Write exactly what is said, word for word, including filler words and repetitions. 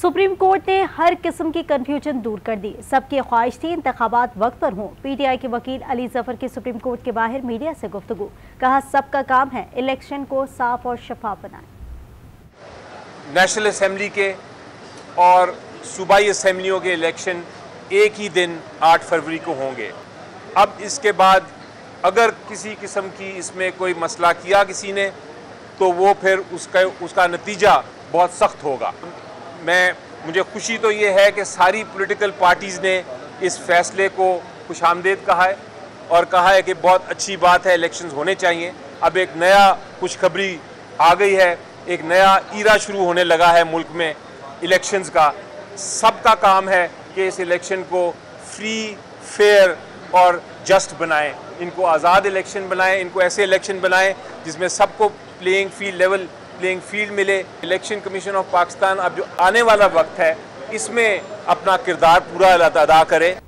Supreme court ने हर किस्म की कंफ्यूजन दूर कर दी। सबकी ख्वाहिश थी इंतखाबात वक्त पर हों। पी टी आई के वकील अली जफर की सुप्रीम कोर्ट के बाहर मीडिया से गुफ्तगू, कहा सबका काम है इलेक्शन को साफ और शफाफ बनाएं। नेशनल असम्बली के और सूबाई असम्बलियों के इलेक्शन एक ही दिन आठ फरवरी को होंगे। अब इसके बाद अगर किसी किस्म की इसमें कोई मसला किया किसी ने तो वो फिर उसका उसका नतीजा बहुत सख्त होगा। मैं मुझे खुशी तो ये है कि सारी पॉलिटिकल पार्टीज़ ने इस फैसले को खुशामदीद कहा है और कहा है कि बहुत अच्छी बात है, इलेक्शंस होने चाहिए। अब एक नया खुशखबरी आ गई है, एक नया ईरा शुरू होने लगा है मुल्क में इलेक्शंस का। सबका काम है कि इस इलेक्शन को फ्री, फेयर और जस्ट बनाएं, इनको आज़ाद इलेक्शन बनाएं, इनको ऐसे इलेक्शन बनाएं जिसमें सबको playing field level playing field मिले। इलेक्शन कमीशन ऑफ पाकिस्तान अब जो आने वाला वक्त है इसमें अपना किरदार पूरा अदा करे।